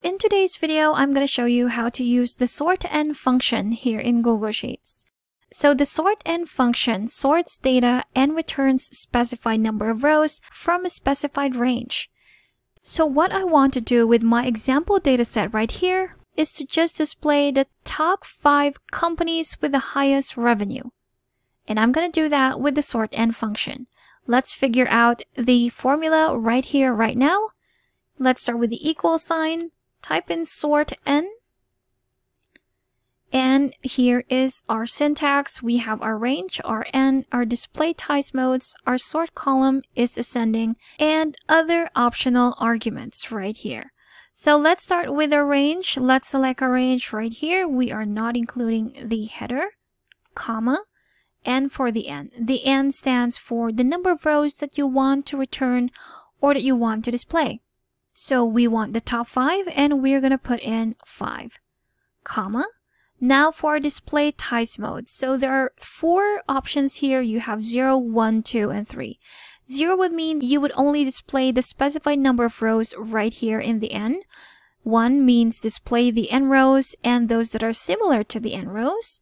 In today's video, I'm going to show you how to use the SORTN function here in Google Sheets. So the SORTN function sorts data and returns a specified number of rows from a specified range. So what I want to do with my example dataset right here is to just display the top 5 companies with the highest revenue. And I'm going to do that with the SORTN function. Let's figure out the formula right here, right now. Let's start with the equal sign. Type in SORTN, and here is our syntax. We have our range, our n, our display types modes, our sort column is ascending, and other optional arguments right here. So let's start with a range. Let's select a range right here. We are not including the header, comma, and for the n. The n stands for the number of rows that you want to return or that you want to display. So we want the top 5 and we're going to put in 5, comma. Now for our display types mode. So there are 4 options here. You have 0, 1, 2, and 3. 0 would mean you would only display the specified number of rows right here in the n. 1 means display the n rows and those that are similar to the n rows.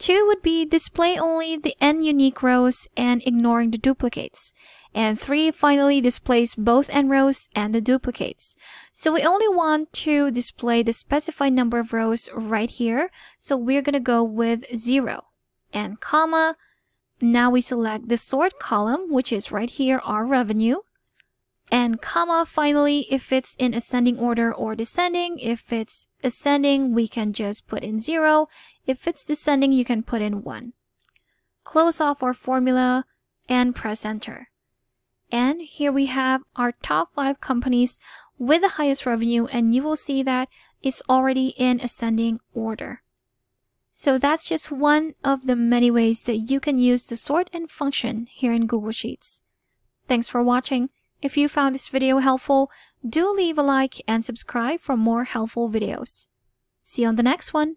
2 would be display only the n unique rows and ignoring the duplicates. And 3 finally displays both n rows and the duplicates. So we only want to display the specified number of rows right here. So we're going to go with 0 and comma. Now we select the sort column, which is right here, our revenue. And comma, finally, if it's in ascending order or descending. If it's ascending, we can just put in 0. If it's descending, you can put in 1. Close off our formula and press enter. And here we have our top 5 companies with the highest revenue, and you will see that it's already in ascending order. So that's just one of the many ways that you can use the SORTN function here in Google Sheets. Thanks for watching. If you found this video helpful, do leave a like and subscribe for more helpful videos. See you on the next one.